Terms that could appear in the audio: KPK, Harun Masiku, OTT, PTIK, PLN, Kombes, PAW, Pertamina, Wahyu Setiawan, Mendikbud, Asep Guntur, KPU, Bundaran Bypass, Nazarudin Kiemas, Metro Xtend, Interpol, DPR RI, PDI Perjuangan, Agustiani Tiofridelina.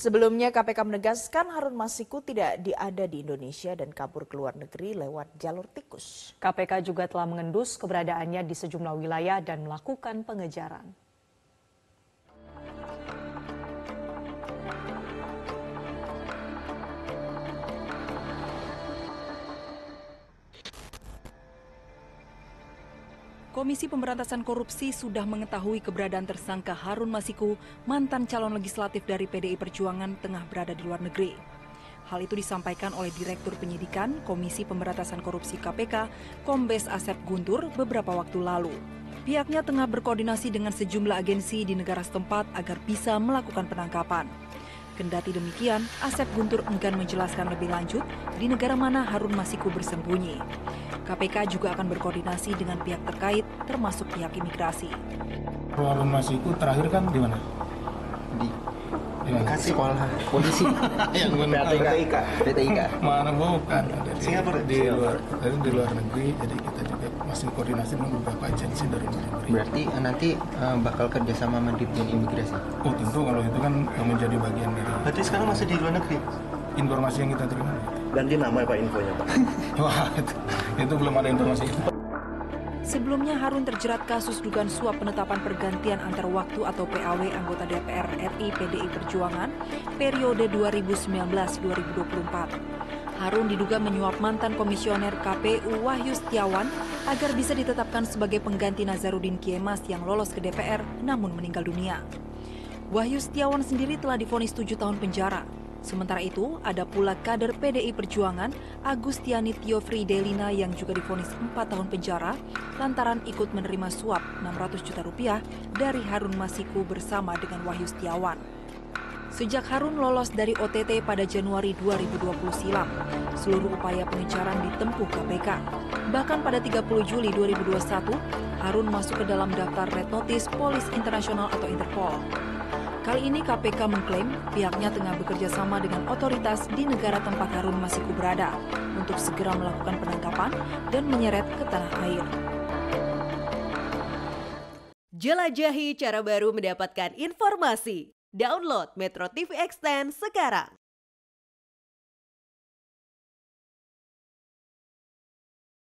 Sebelumnya KPK menegaskan Harun Masiku tidak diada di Indonesia dan kabur ke luar negeri lewat jalur tikus. KPK juga telah mengendus keberadaannya di sejumlah wilayah dan melakukan pengejaran. Komisi Pemberantasan Korupsi sudah mengetahui keberadaan tersangka Harun Masiku, mantan calon legislatif dari PDI Perjuangan, tengah berada di luar negeri. Hal itu disampaikan oleh Direktur Penyidikan Komisi Pemberantasan Korupsi KPK, Kombes Asep Guntur, beberapa waktu lalu. Pihaknya tengah berkoordinasi dengan sejumlah agensi di negara setempat agar bisa melakukan penangkapan. Kendati demikian, Asep Guntur enggan menjelaskan lebih lanjut di negara mana Harun Masiku bersembunyi. KPK juga akan berkoordinasi dengan pihak terkait, termasuk pihak imigrasi. Harun Masiku terakhir kan di mana? Di sekolah polisi yang PTIK. Mana bukan? Singapura, di luar negeri. Jadi kita juga masih koordinasi dengan beberapa agensi dari luar negeri. Berarti nanti bakal kerjasama Mendikbud imigrasi. Oh tentu, kalau itu kan menjadi bagian dari. Berarti sekarang masih di luar negeri. Informasi yang kita terima. Ganti nama Pak infonya Pak. Wah itu belum ada informasi. Sebelumnya Harun terjerat kasus dugaan suap penetapan pergantian antar waktu atau PAW anggota DPR RI PDI Perjuangan periode 2019-2024. Harun diduga menyuap mantan komisioner KPU Wahyu Setiawan agar bisa ditetapkan sebagai pengganti Nazarudin Kiemas yang lolos ke DPR namun meninggal dunia. Wahyu Setiawan sendiri telah divonis 7 tahun penjara. Sementara itu, ada pula kader PDI Perjuangan, Agustiani Tiofridelina yang juga divonis 4 tahun penjara lantaran ikut menerima suap Rp600 juta dari Harun Masiku bersama dengan Wahyu Setiawan. Sejak Harun lolos dari OTT pada Januari 2020 silam, seluruh upaya pengejaran ditempuh KPK. Bahkan pada 30 Juli 2021, Harun masuk ke dalam daftar Red Notice Polis Internasional atau Interpol. Kali ini KPK mengklaim pihaknya tengah bekerja sama dengan otoritas di negara tempat Harun Masiku berada untuk segera melakukan penangkapan dan menyeret ke tanah air. Jelajahi cara baru mendapatkan informasi. Download Metro TV Extend sekarang.